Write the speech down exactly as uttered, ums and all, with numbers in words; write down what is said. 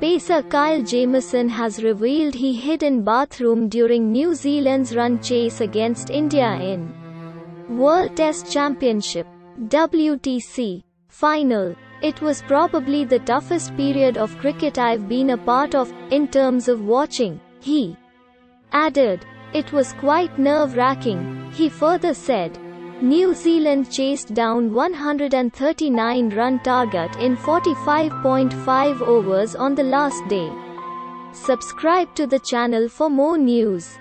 Pacer Kyle Jamieson has revealed he hid in bathroom during New Zealand's run chase against India in World Test Championship W T C final. It was probably the toughest period of cricket I've been a part of, in terms of watching, he added. It was quite nerve-wracking, he further said. New Zealand chased down one hundred thirty-nine run target in forty-five point five overs on the last day. Subscribe to the channel for more news.